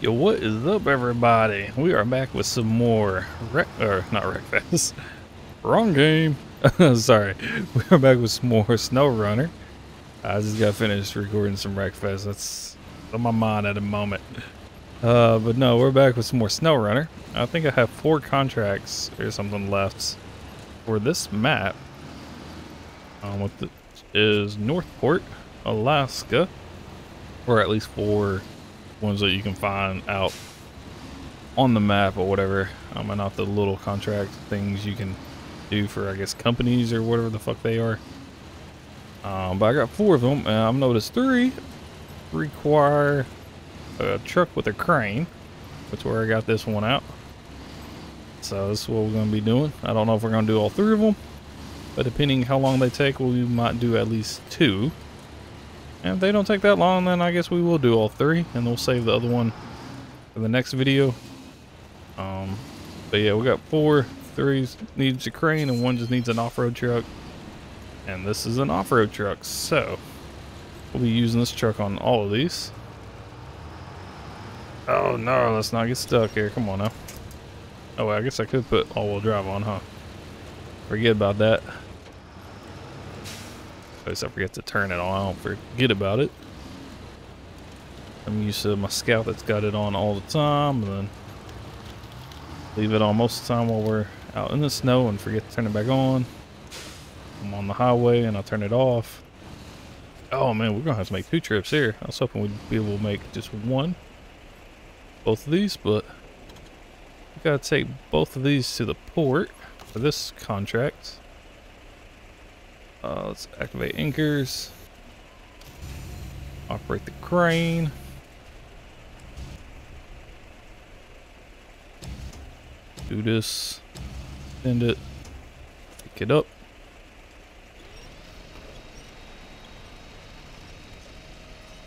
Yo, what is up, everybody? We are back with some more Wreckfest. Wrong game. Sorry. We are back with some more SnowRunner. I just got finished recording some Wreckfest. That's on my mind at the moment. But no, we're back with some more SnowRunner. I think I have 4 contracts or something left for this map. What is Northport, Alaska, or at least 4 ones that you can find out on the map or whatever, and off the little contract things you can do for, I guess, companies or whatever the fuck they are. But I got 4 of them, and I've noticed 3 require a truck with a crane. That's where I got this one out. So this is what we're going to be doing. I don't know if we're going to do all 3 of them, but depending how long they take, we might do at least 2. And if they don't take that long, then I guess we will do all 3, and we'll save the other one for the next video. But yeah, we got 4. 3 needs a crane, and 1 just needs an off-road truck. And this is an off-road truck, so we'll be using this truck on all of these. Oh no, let's not get stuck here. Come on now. Oh, well, I guess I could put all-wheel drive on, huh? Forget about that. I forget to turn it on. I don't forget about it. I'm used to my Scout that's got it on all the time, and then leave it on most of the time while we're out in the snow and forget to turn it back on. I'm on the highway and I'll turn it off. Oh man, we're gonna have to make 2 trips here. I was hoping we'd be able to make just one, both of these, but we gotta take both of these to the port for this contract. Let's activate anchors, operate the crane. Do this, send it, pick it up.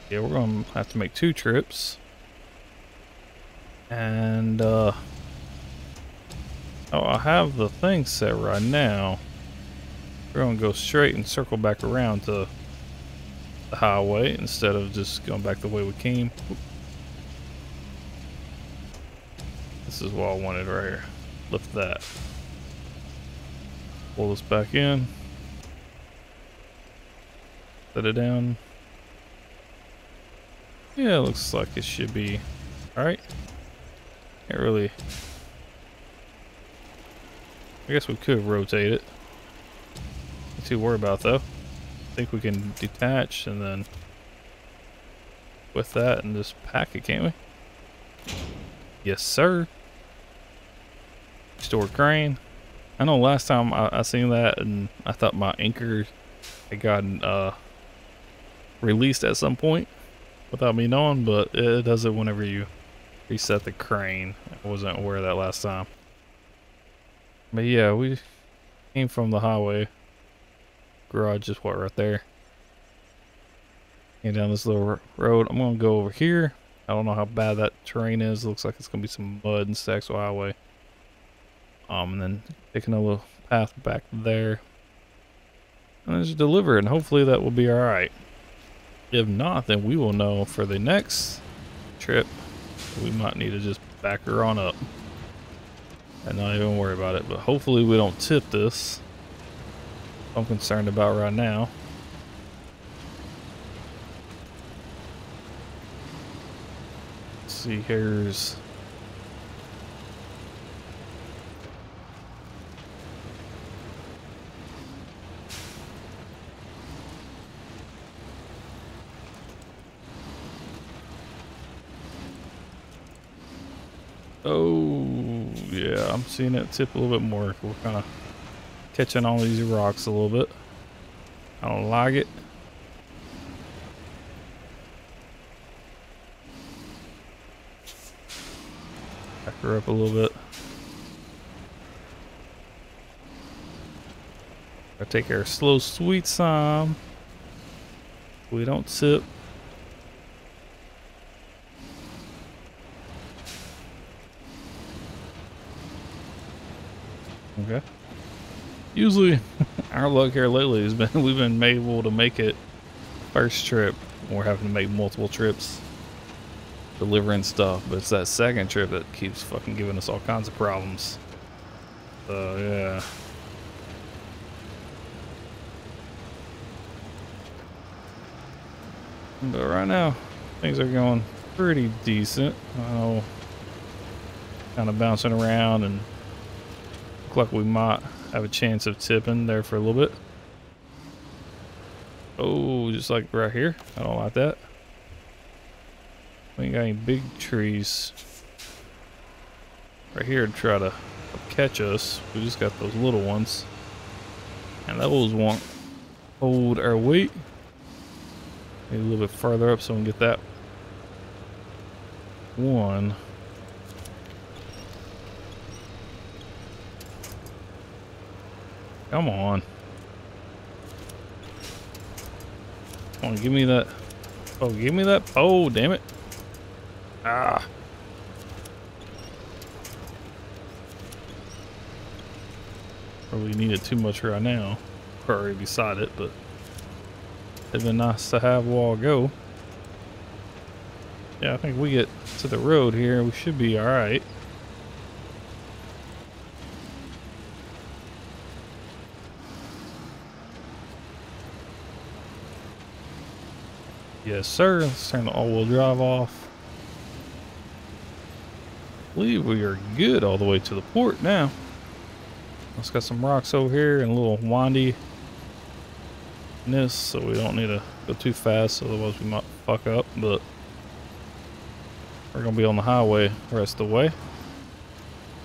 Yeah, we're gonna have to make 2 trips. And oh, I have the thing set right now. We're gonna go straight and circle back around to the highway instead of just going back the way we came. This is what I wanted right here. Lift that. Pull this back in. Set it down. Yeah, looks like it should be alright. Can't really. I guess we could rotate it. Too worried about though. I think we can detach and then with that and just pack it, can't we? Yes, sir. Restore crane. I know last time I seen that and I thought my anchor had gotten released at some point without me knowing, but it does it whenever you reset the crane. I wasn't aware of that last time. But yeah, we came from the highway. Garage is what right there. And down this little road, I'm gonna go over here. I don't know how bad that terrain is. It looks like it's gonna be some mud and stacks of highway. And then taking a little path back there, and then just deliver it, and hopefully that will be all right. If not, then we will know for the next trip. We might need to just back her on up and not even worry about it. But hopefully we don't tip this. I'm concerned about right now. Let's see, here's oh yeah, I'm seeing that tip a little bit more. We're kind of catching all these rocks a little bit. I don't like it. Back her up a little bit. I take our slow sweet time. We don't sip. Okay. Usually, our luck here lately has been we've been able to make it first trip. We're having to make multiple trips. delivering stuff, but it's that second trip that keeps fucking giving us all kinds of problems. So, yeah. But right now, things are going pretty decent. I know, kind of bouncing around, and look like we might have a chance of tipping there for a little bit. Oh, just like right here. I don't like that. We ain't got any big trees right here to try to catch us. We just got those little ones, and those won't hold our weight. Maybe a little bit farther up so we can get that one. Come on. Come on, give me that. Oh, give me that. Oh, damn it. Ah. Probably need it too much right now. Probably beside it, but it'd been nice to have while go. Yeah, I think we get to the road here. We should be all right. Yes, sir. Let's turn the all-wheel drive off. I believe we are good all the way to the port now. Let's got some rocks over here and a little windiness, so we don't need to go too fast, otherwise we might fuck up, but we're going to be on the highway the rest of the way.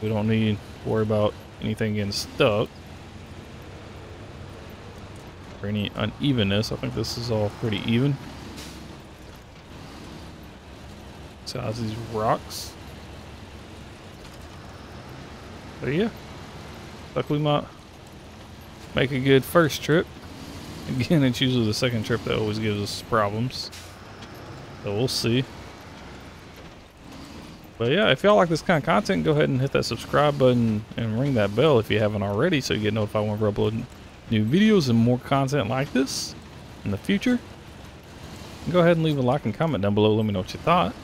We don't need to worry about anything getting stuck or any unevenness. I think this is all pretty even. Besides these rocks. But yeah, like we might make a good first trip. Again, it's usually the second trip that always gives us problems. So we'll see. But yeah, if y'all like this kind of content, go ahead and hit that subscribe button and ring that bell if you haven't already, so you get notified when we're uploading new videos and more content like this in the future. And go ahead and leave a like and comment down below. Let me know what you thought.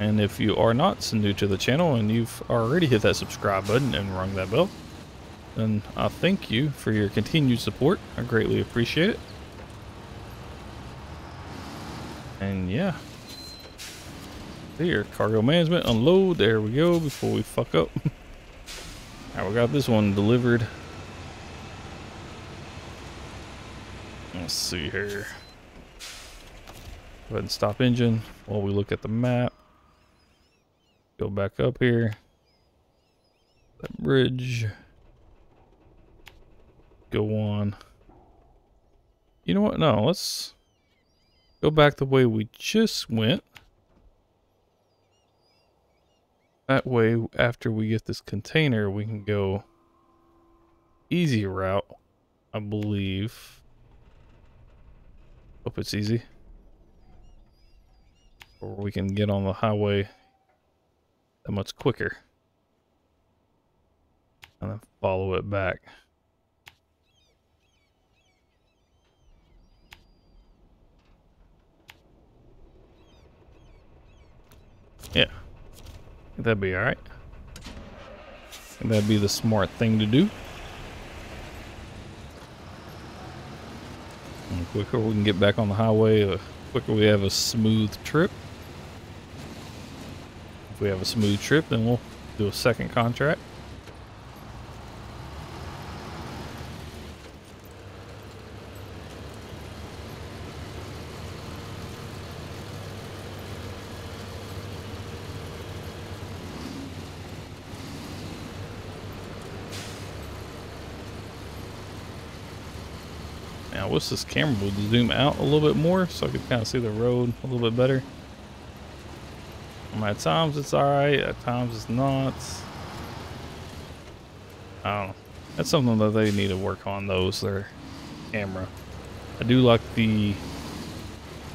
And if you are not new to the channel and you've already hit that subscribe button and rung that bell, then I thank you for your continued support. I greatly appreciate it. And yeah, here, cargo management, unload. There we go, before we fuck up. All right, we got this one delivered. Let's see here. Go ahead and stop engine while we look at the map. Go back up here. That bridge. Go on. You know what? No, let's go back the way we just went. That way, after we get this container, we can go easy route, I believe. Hope it's easy. Or we can get on the highway that much quicker. And then follow it back. Yeah. That'd be alright. That'd be the smart thing to do. And the quicker we can get back on the highway, the quicker we have a smooth trip. If we have a smooth trip, then we'll do a second contract. Now, what's this camera? We'll zoom out a little bit more so I can kind of see the road a little bit better. At times it's alright, at times it's not. I don't know. That's something that they need to work on, those, their camera. I do like the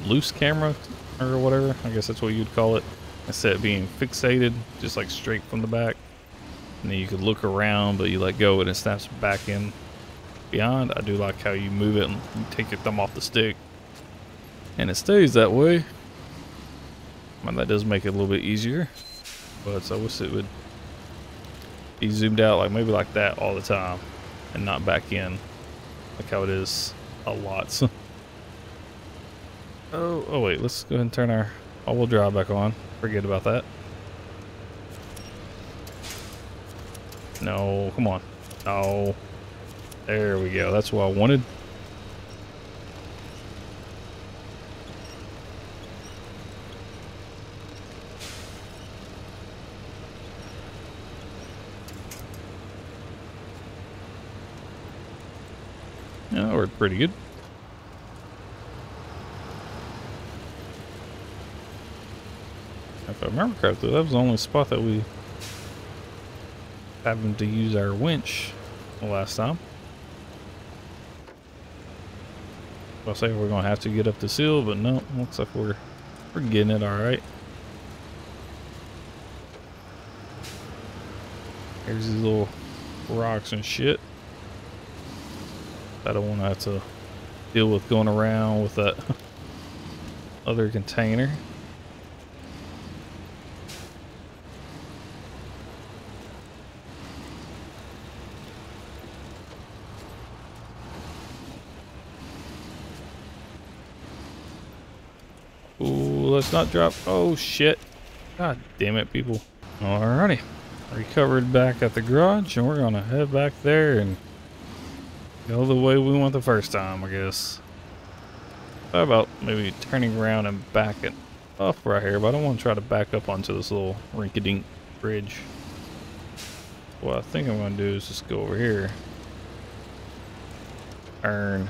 loose camera or whatever. I guess that's what you'd call it. Instead of being fixated, just like straight from the back. And then you could look around, but you let go and it snaps back in behind. I do like how you move it and you take your thumb off the stick. And it stays that way. Well, that does make it a little bit easier, but I wish it would be zoomed out like maybe like that all the time and not back in like how it is a lot. So. Oh wait, let's go ahead and turn our all-wheel drive back on. Forget about that. No, come on. Oh, there we go. That's what I wanted. Yeah, that worked pretty good. If I remember correctly, that was the only spot that we happened to use our winch the last time. I'll say we're gonna have to get up the seal, but no, looks like we're getting it all right. Here's these little rocks and shit. I don't want to have to deal with going around with that other container. Let's not drop. Oh shit. God damn it, people. Alrighty. Recovered back at the garage, and we're gonna head back there and go the way we went the first time, I guess. How about maybe turning around and backing up right here, but I don't want to try to back up onto this little rinky-dink bridge. What I think I'm gonna do is just go over here. Turn.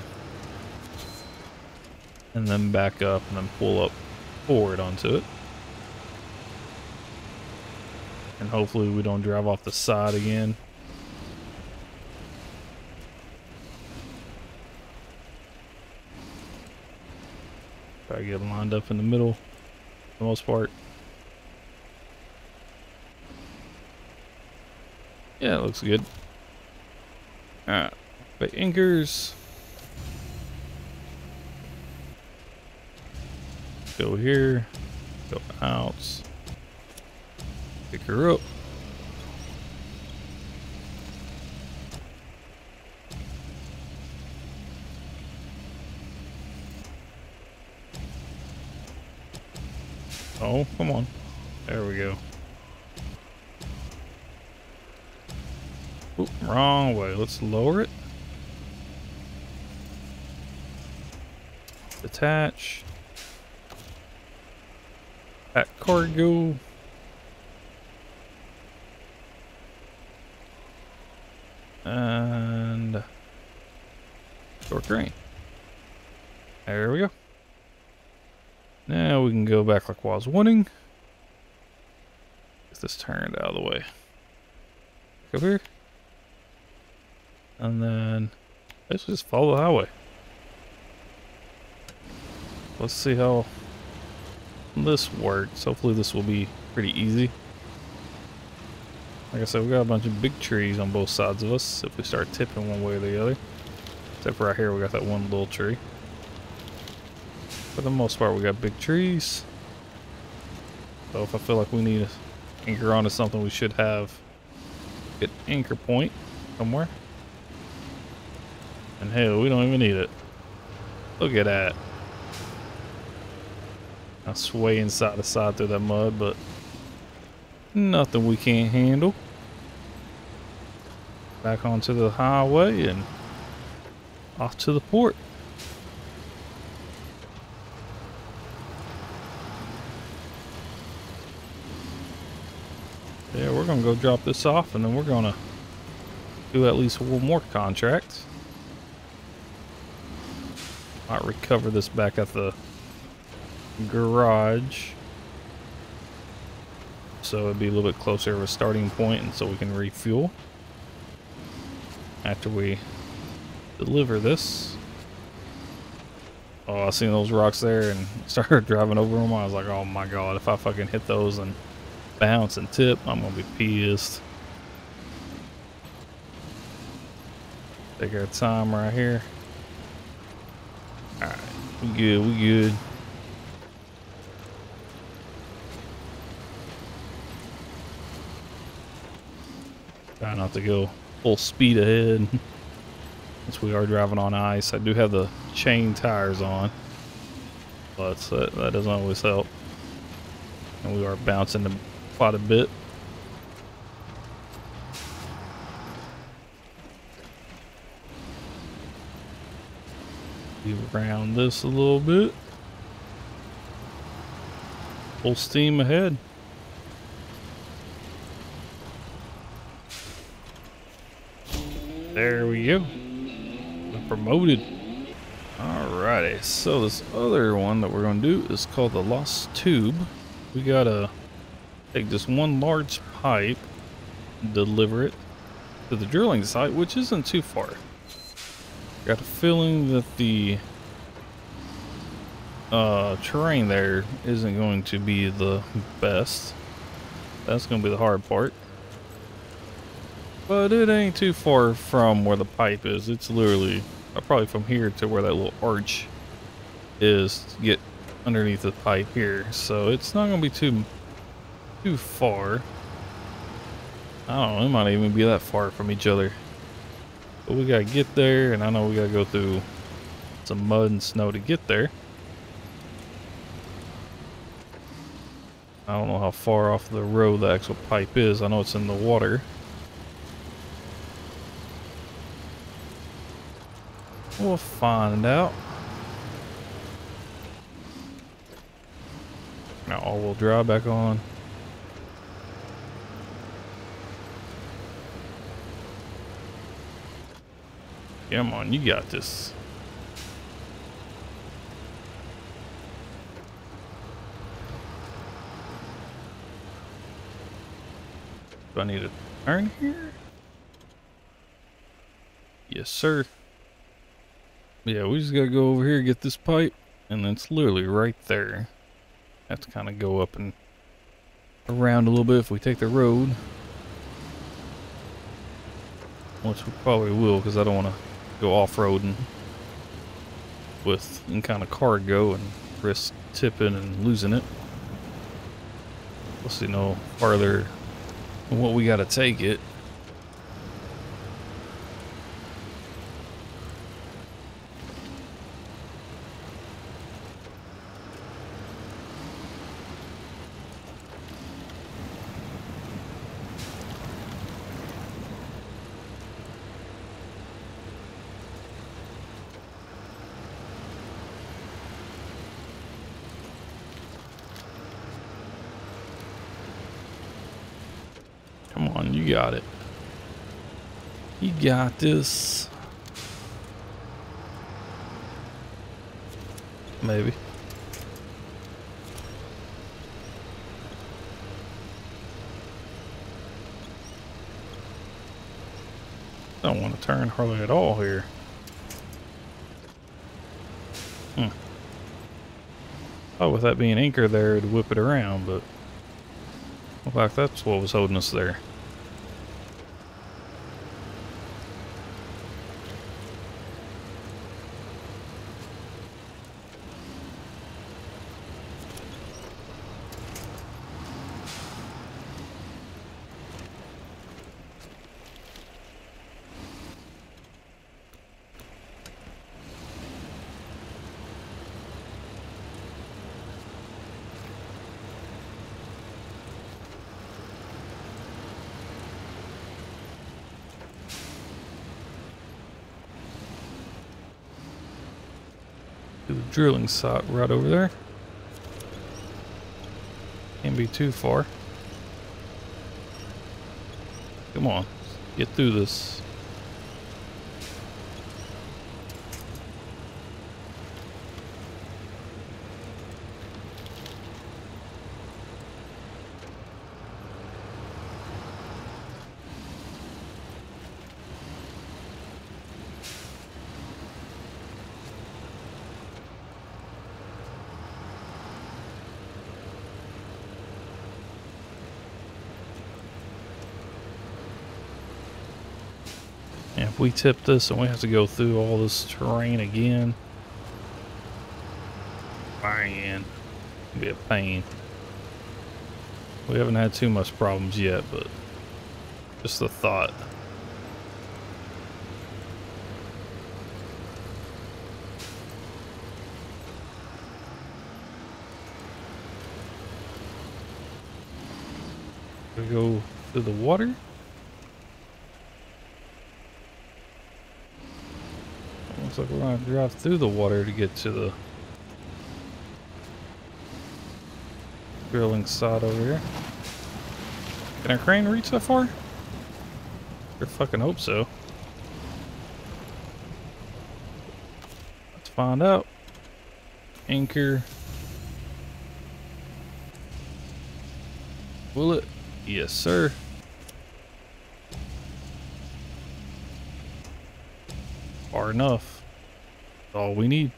And then back up and then pull up forward onto it, and hopefully we don't drive off the side again. Try to get lined up in the middle for the most part. Yeah, it looks good. Alright, but anchors. Go here, go out, pick her up. Oh, come on. There we go. Oop, wrong way. Let's lower it. Detach. That cargo. And short drain. There we go. Now we can go back like I was wanting. Get this turned out of the way. Back up here. And then basically just follow the highway. Let's see how this works. Hopefully this will be pretty easy. Like I said, we got a bunch of big trees on both sides of us if we start tipping one way or the other. Except for right here we got that one little tree. For the most part we got big trees. So if I feel like we need to anchor onto something, we should have an anchor point somewhere. And hell, we don't even need it. Look at that. I sway inside to side through that mud, but nothing we can't handle. Back onto the highway and off to the port. Yeah, we're gonna go drop this off, and then we're gonna do at least one more contract. Might recover this back at the garage, so it'd be a little bit closer of a starting point, and so we can refuel after we deliver this. Oh, I seen those rocks there and started driving over them. I was like, oh my god, if I fucking hit those and bounce and tip, I'm gonna be pissed. Take our time right here. All right, we good. Try not to go full speed ahead. Since we are driving on ice, I do have the chain tires on, but that doesn't always help. And we are bouncing quite a bit. We round this a little bit. Full steam ahead. There we go. We're promoted. Alrighty, so this other one that we're gonna do is called the Lost Tube. We gotta take this one large pipe and deliver it to the drilling site, which isn't too far. Got a feeling that the terrain there isn't going to be the best. That's going to be the hard part. But it ain't too far from where the pipe is. It's literally probably from here to where that little arch is to get underneath the pipe here. So it's not going to be too far. I don't know. It might even be that far from each other. But we got to get there, and I know we got to go through some mud and snow to get there. I don't know how far off the road the actual pipe is. I know it's in the water. We'll find out. Now all-wheel drive back on. Come on, you got this. Do I need a turn here? Yes, sir. Yeah, we just gotta go over here, get this pipe, and then it's literally right there. Have to kind of go up and around a little bit if we take the road. Which we probably will, because I don't want to go off-roading with any kind of cargo and risk tipping and losing it. We'll see no farther than what we got to take it. Come on, you got it. You got this. Maybe. Don't want to turn hardly at all here. Oh, with that being anchor there, it'd whip it around, but in fact, that's what was holding us there. The drilling site right over there. Can't be too far. Come on, get through this. If we tip this and we have to go through all this terrain again, man, it'd be a pain. We haven't had too much problems yet, but Just the thought. We go to the water. Looks like we're gonna have to drive through the water to get to the grilling sod over here. Can our crane reach that far? I fucking hope so. Let's find out. Anchor. Will it? Yes, sir. Far enough. That's all we need.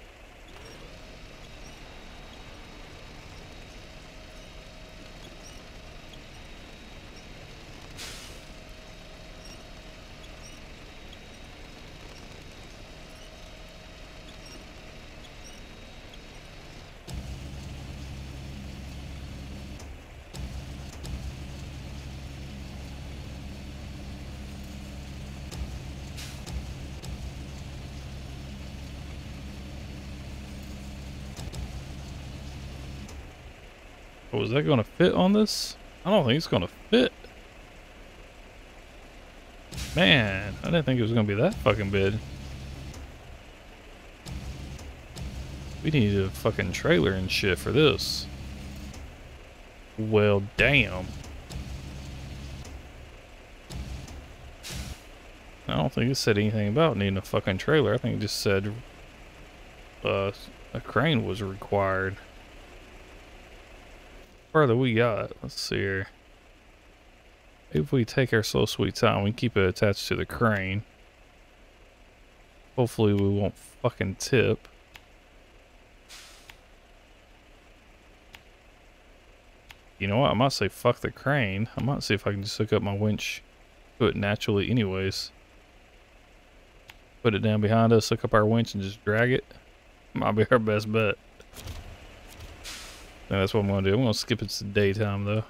Oh, is that going to fit on this? I don't think it's going to fit. Man, I didn't think it was going to be that fucking big. We need a fucking trailer and shit for this. Well, damn. I don't think it said anything about needing a fucking trailer. I think it just said a crane was required. Further we got, let's see here. If we take our slow sweet time, we can keep it attached to the crane. Hopefully we won't fucking tip. You know what, I might say fuck the crane. I might see if I can just hook up my winch, do it naturally anyways. Put it down behind us, hook up our winch and just drag it. Might be our best bet. And that's what I'm gonna do. I'm gonna skip it to daytime though,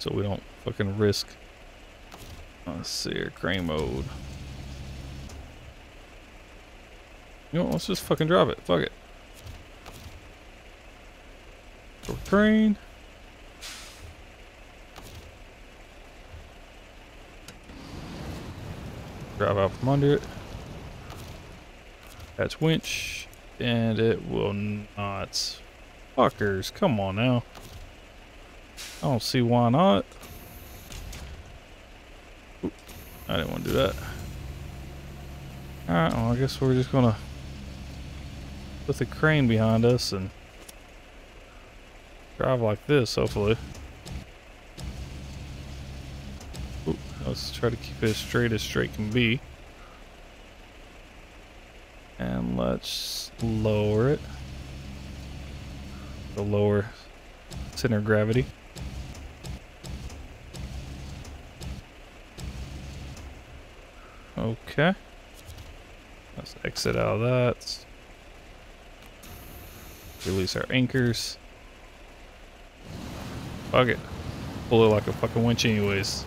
so we don't fucking risk. Let's see here, crane mode. You know what, let's just fucking drop it. Fuck it. Go crane. Drive out from under it. That's winch. And it will not. Fuckers, come on now. I don't see why not. Oop, I didn't want to do that. Alright, well I guess we're just gonna put the crane behind us and drive like this, hopefully. Oop, let's try to keep it as straight can be. And let's lower it. The lower center of gravity. Okay. Let's exit out of that. Release our anchors. Fuck it. Pull it like a fucking winch anyways.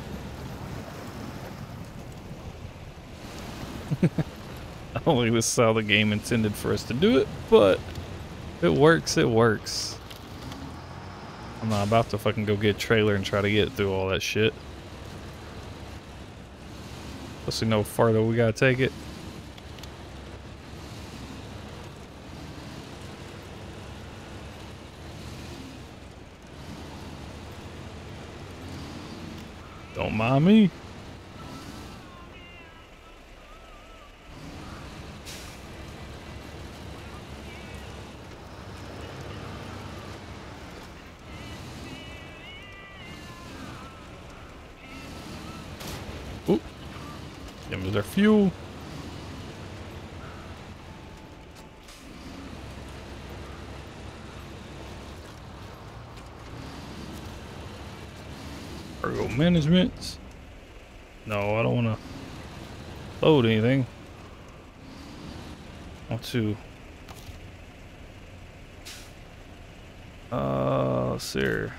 I don't think this is how the game intended for us to do it, but it works, it works. I'm not about to fucking go get a trailer and try to get through all that shit. Plus we know farther we gotta take it. Don't mind me. Their fuel. Cargo management. No, I don't want to load anything. I want to. Let's see here.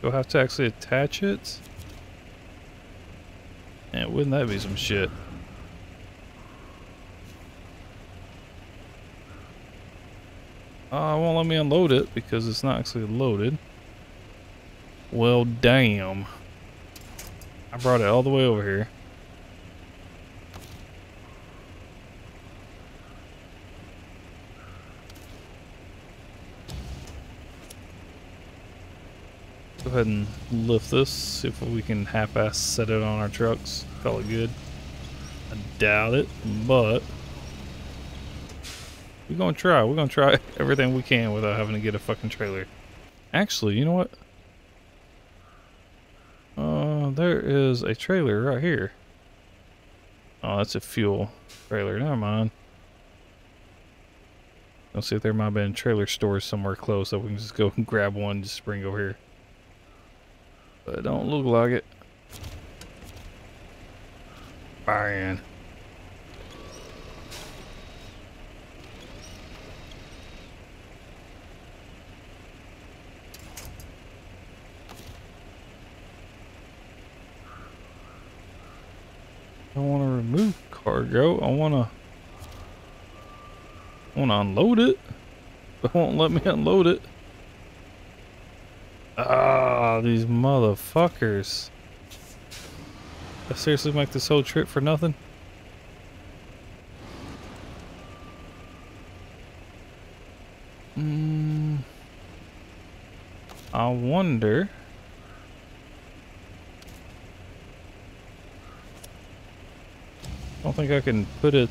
Do I have to actually attach it? Man, wouldn't that be some shit? It won't let me unload it because it's not actually loaded. Well, damn. I brought it all the way over here. Go ahead and lift this, see if we can half-ass set it on our trucks. Call it good. I doubt it, but we're gonna try. We're gonna try everything we can without having to get a fucking trailer. Actually, you know what? There is a trailer right here. Oh, that's a fuel trailer. Never mind. I'll see if there might have been trailer stores somewhere close that we can just go and grab one and just bring over here. But it don't look like it. Man. I want to remove cargo. I want to unload it, but it won't let me unload it. Ah, these motherfuckers. I seriously make this whole trip for nothing? I wonder. I don't think I can put it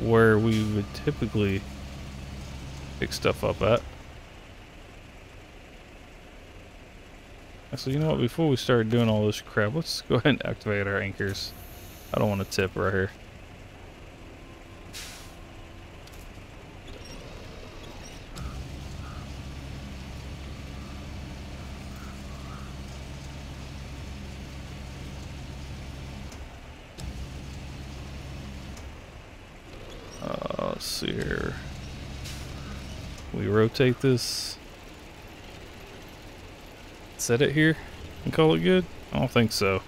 where we would typically pick stuff up at. So you know what, before we start doing all this crap, let's go ahead and activate our anchors. I don't want to tip right here. Let's see here. We rotate this. Set it here and call it good? I don't think so.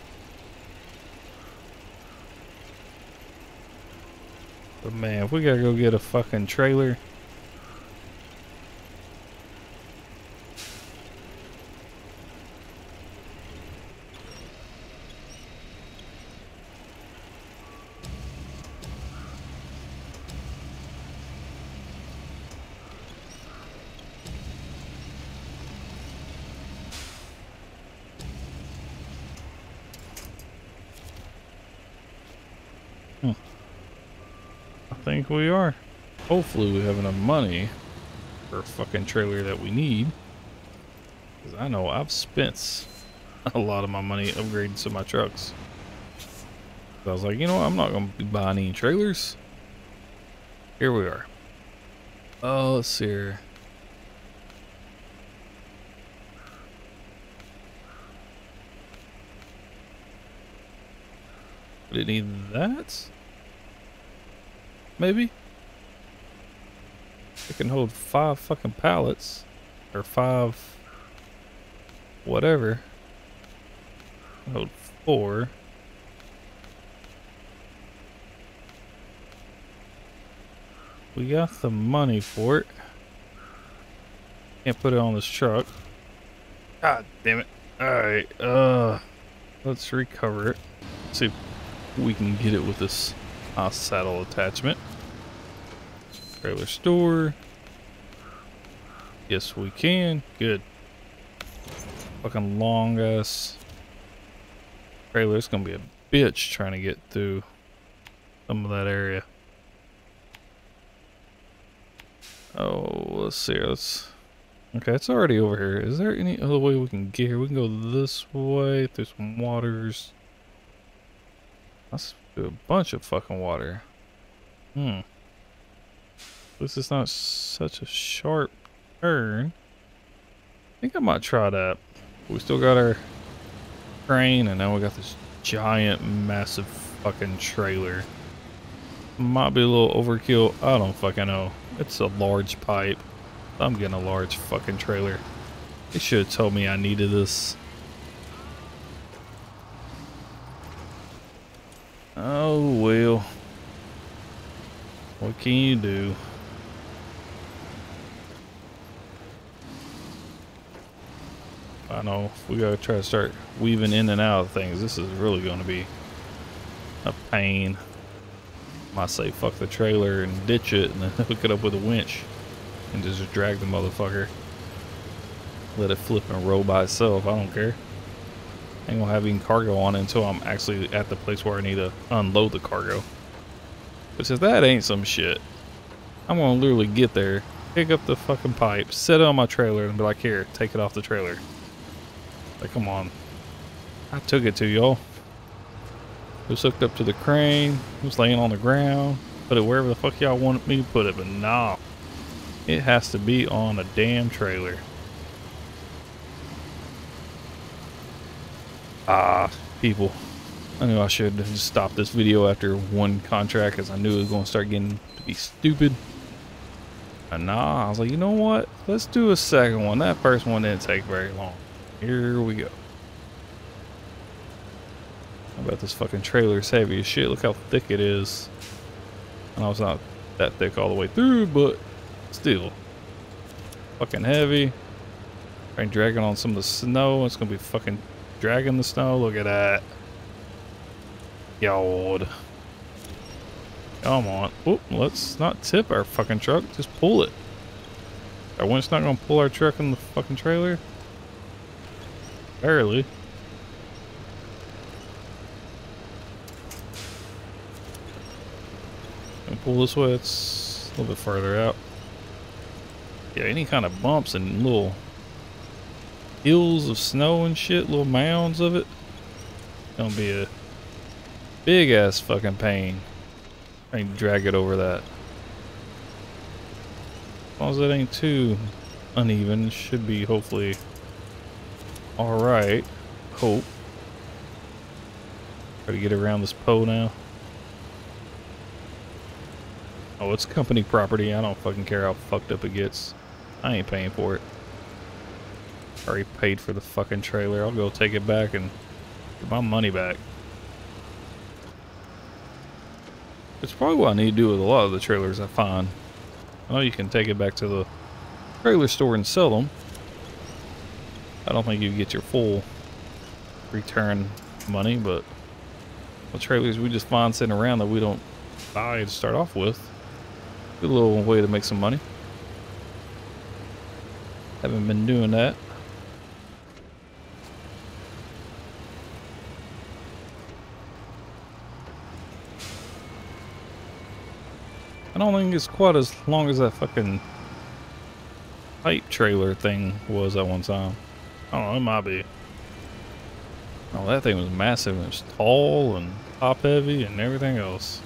But man, if we gotta go get a fucking trailer. I think we are. Hopefully we have enough money for a fucking trailer that we need. Because I know I've spent a lot of my money upgrading some of my trucks. So I was like, you know what? I'm not going to be buying any trailers. Here we are. Oh, let's see here. Would it need that? Maybe? It can hold 5 fucking pallets. Or 5... whatever. Hold 4. We got the money for it. Can't put it on this truck. God damn it. Alright, let's recover it. See if we can get it with this saddle attachment. Trailer store. Yes, we can. Good. Fucking long ass trailer. It's gonna be a bitch trying to get through some of that area. Oh, let's see. Okay, it's already over here. Is there any other way we can get here? We can go this way through some waters. That's a bunch of fucking water. This is not such a sharp turn. I think I might try that. We still got our crane, and now we got this giant, massive fucking trailer. Might be a little overkill. I don't fucking know. It's a large pipe. I'm getting a large fucking trailer. It should have told me I needed this. Oh well. What can you do? I know if we gotta try to start weaving in and out of things, this is really gonna be a pain. I might say fuck the trailer and ditch it and then hook it up with a winch and just drag the motherfucker. Let it flip and roll by itself. I don't care. I ain't gonna have any cargo on it until I'm actually at the place where I need to unload the cargo. But since that ain't some shit, I'm gonna literally get there, pick up the fucking pipe, set it on my trailer, and be like, here, take it off the trailer. Like, come on. I took it to y'all. It was hooked up to the crane. It was laying on the ground. Put it wherever the fuck y'all wanted me to put it, but nah. It has to be on a damn trailer. Ah, people. I knew I should have just stopped this video after one contract because I knew it was going to start getting to be stupid. And nah, I was like, you know what? Let's do a second one. That first one didn't take very long. Here we go. How about this fucking trailer is heavy as shit? Look how thick it is. And I was not that thick all the way through, but still. Fucking heavy. I'm dragging on some of the snow. It's going to be fucking... dragging the snow, look at that. Yod. Come on. Oop, let's not tip our fucking truck. Just pull it. Our wind's not gonna pull our truck in the fucking trailer. Barely. And pull this way, it's a little bit farther out. Yeah, any kind of bumps and little hills of snow and shit, little mounds of it. Gonna be a big ass fucking pain. I can drag it over that. As long as it ain't too uneven, it should be hopefully alright. Hope. Try to get around this pole now. Oh, it's company property. I don't fucking care how fucked up it gets. I ain't paying for it. Already paid for the fucking trailer. I'll go take it back and get my money back. It's probably what I need to do with a lot of the trailers I find. I know you can take it back to the trailer store and sell them. I don't think you get your full return money, but the trailers we just find sitting around that we don't buy to start off with, good little way to make some money. Haven't been doing that. I don't think it's quite as long as that fucking pipe trailer thing was at one time. I don't know, it might be. Oh, that thing was massive and it was tall and top heavy and everything else.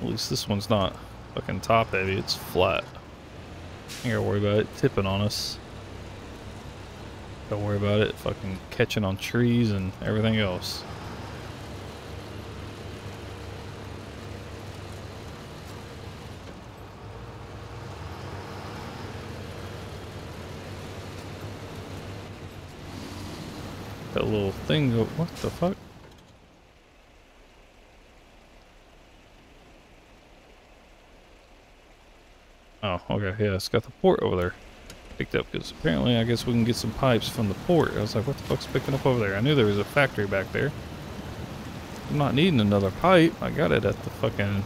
At least this one's not fucking top heavy, it's flat. I ain't gotta worry about it tipping on us. Don't worry about it fucking catching on trees and everything else. That little thing, what the fuck? Oh, okay, yeah, it's got the port over there picked up, because apparently I guess we can get some pipes from the port. I was like, what the fuck's picking up over there? I knew there was a factory back there. I'm not needing another pipe. I got it at the fucking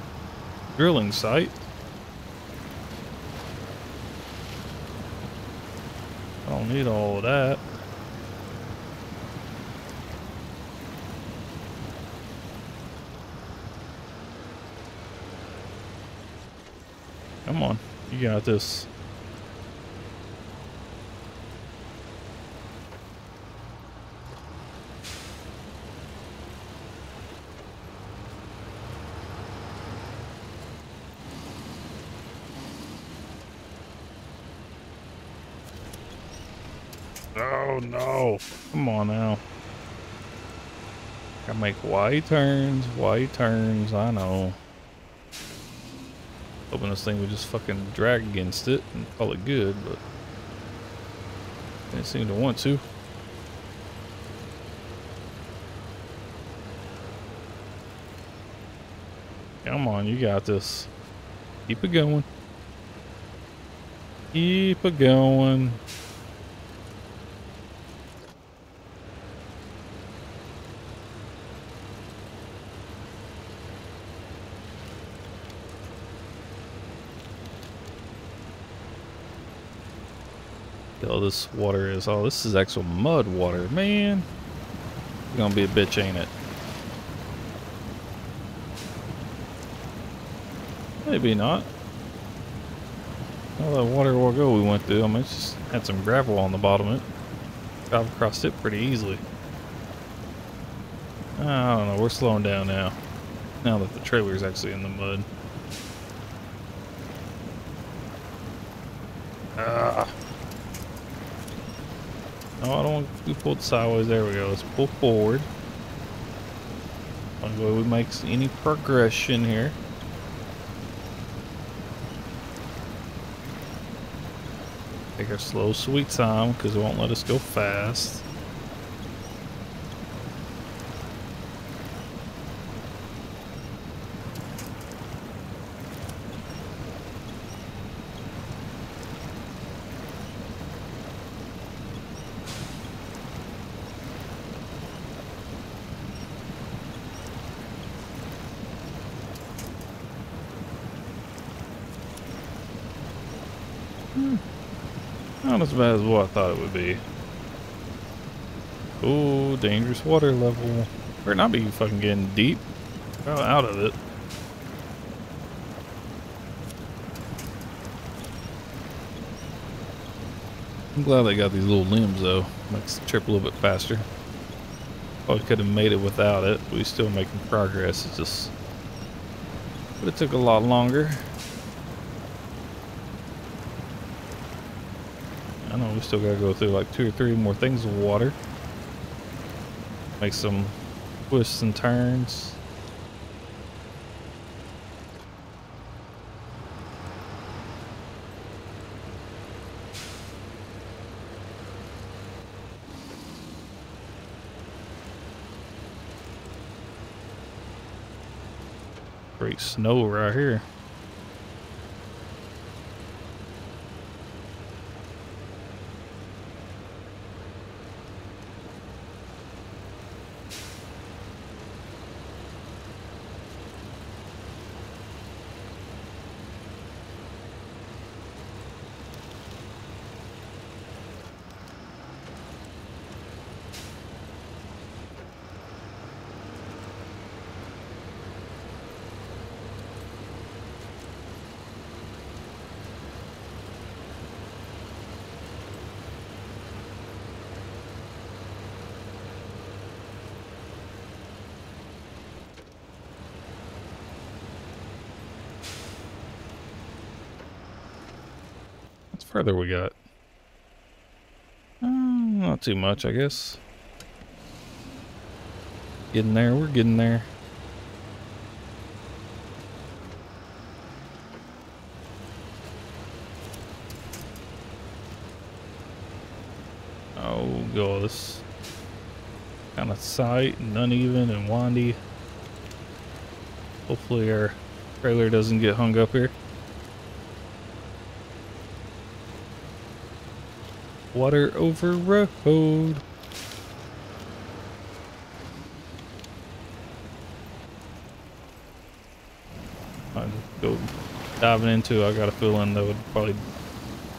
drilling site. I don't need all of that. Come on, you got this. Oh no, come on now. Gotta make wide turns, I know. Hoping this thing would just fucking drag against it and call it good, but didn't seem to want to. Come on, you got this. Keep it going. Keep it going. Oh, this water is, oh, this is actual mud water, man. It's gonna be a bitch, ain't it? Maybe not. All that water go we went through, I mean, it's just had some gravel on the bottom of it. Drive across it pretty easily. I don't know, we're slowing down now. Now that the trailer's actually in the mud. No, I don't want to pull it sideways. There we go. Let's pull forward. One way we make any progression here. Take our slow, sweet time because it won't let us go fast. Not as bad as what I thought it would be. Oh, dangerous water level. Better not be fucking getting deep. Got out of it. I'm glad they got these little limbs though. Makes the trip a little bit faster. Probably could have made it without it. But we're still making progress. It's just, but it took a lot longer. No, we still gotta go through like 2 or 3 more things of water. Make some twists and turns. Great snow right here. Further we got? Not too much, I guess. Getting there, we're getting there. Oh god, this kind of sight and uneven and windy. Hopefully our trailer doesn't get hung up here. Water over road. I'll go diving into it. I got a feeling that would probably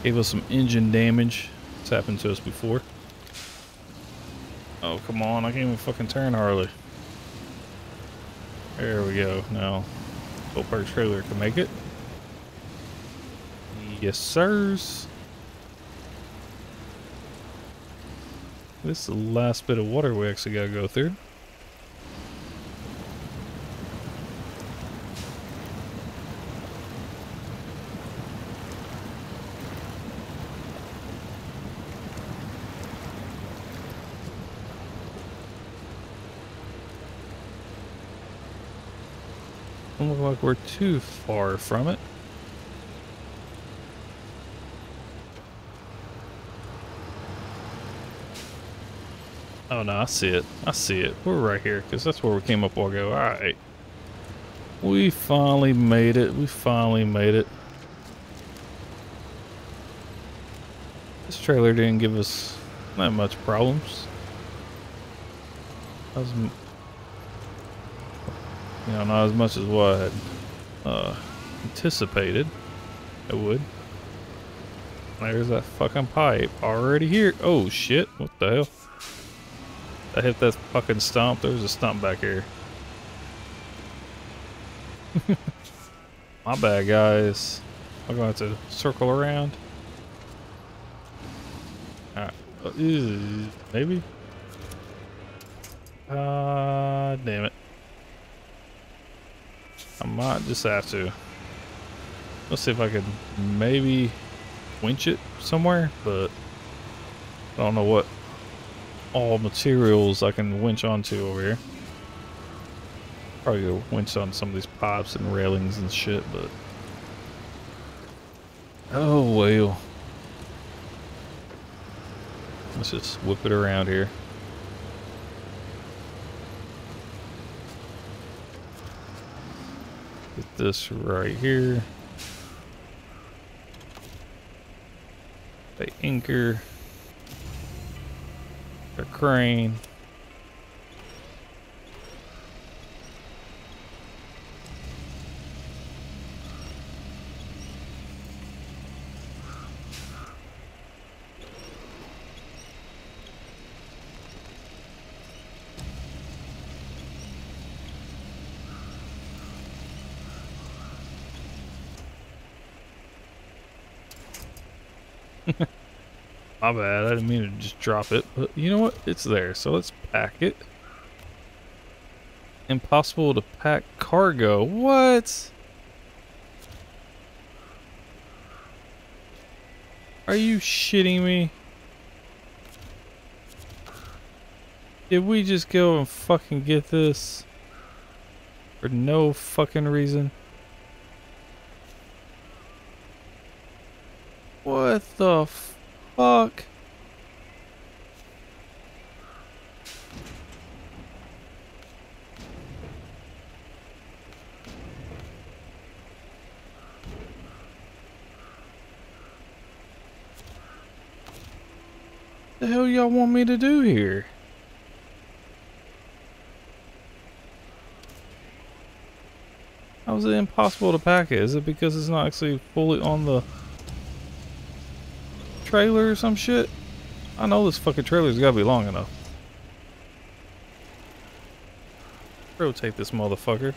gave us some engine damage. It's happened to us before. Oh, come on. I can't even fucking turn hardly. There we go. Now, hope our trailer can make it. Yes, sirs. This is the last bit of water we actually gotta go through. Doesn't look like we're too far from it. Oh no, I see it. I see it. We're right here because that's where we came up a while ago. All right. We finally made it. We finally made it. This trailer didn't give us that much problems. Not as much as what I had anticipated it would. There's that fucking pipe already here. Oh shit, what the hell? I hit that fucking stomp. There was a stomp back here. My bad, guys. I'm going to have to circle around. Alright. Maybe? Damn it. I might just have to. Let's see if I could maybe winch it somewhere, but I don't know what all materials I can winch onto over here. Probably gonna winch on some of these pipes and railings and shit, but oh well. Let's just whip it around here. Get this right here. The anchor. The crane. My bad, I didn't mean to just drop it, but you know what? It's there, so let's pack it. Impossible to pack cargo. What? Are you shitting me? Did we just go and fucking get this? For no fucking reason? What the fuck? The hell y'all want me to do here? How is it impossible to pack it? Is it because it's not actually fully on the trailer or some shit? I know this fucking trailer's gotta be long enough. Rotate this motherfucker.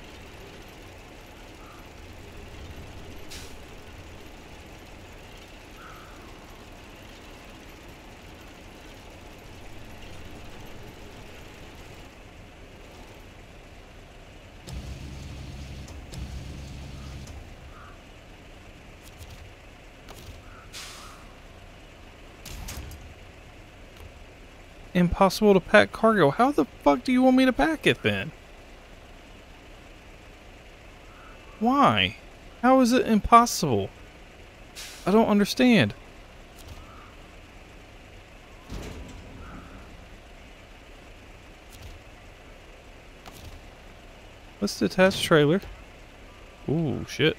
Impossible to pack cargo. How the fuck do you want me to pack it then? Why? How is it impossible? I don't understand. Let's detach trailer. Ooh, shit.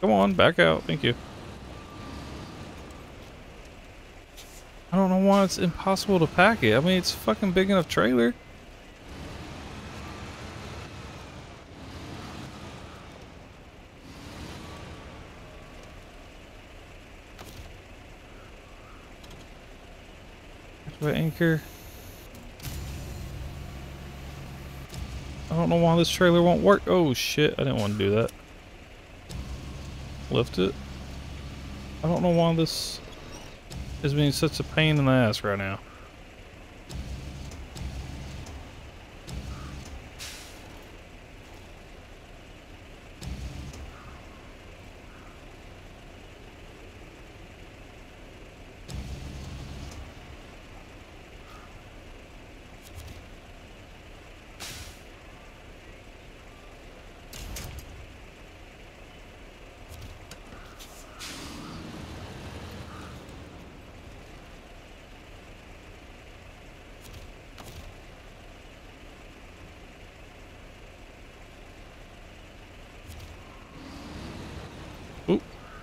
Come on, back out. Thank you. I don't know why it's impossible to pack it. I mean, it's a fucking big enough trailer. Activate anchor. I don't know why this trailer won't work. Oh shit, I didn't want to do that. Lift it. I don't know why this has been such a pain in the ass right now.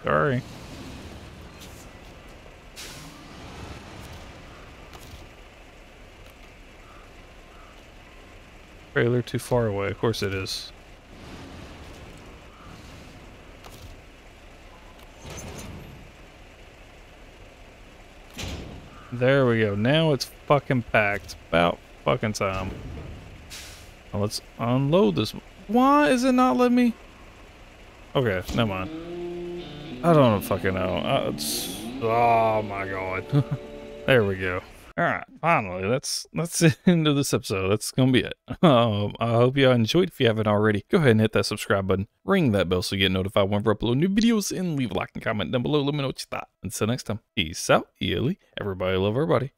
Sorry. Trailer too far away. Of course it is. There we go. Now it's fucking packed. About fucking time. Now let's unload this. Why is it not letting me? Okay, never mind. I don't fucking know. Oh my god. There we go. All right, finally, that's the end of this episode. That's gonna be it. I hope y'all enjoyed. If you haven't already, go ahead and hit that subscribe button, ring that bell so you get notified whenever I upload new videos, and leave a like and comment down below. Let me know what you thought. Until next time, peace out, Yelly. Everybody love everybody.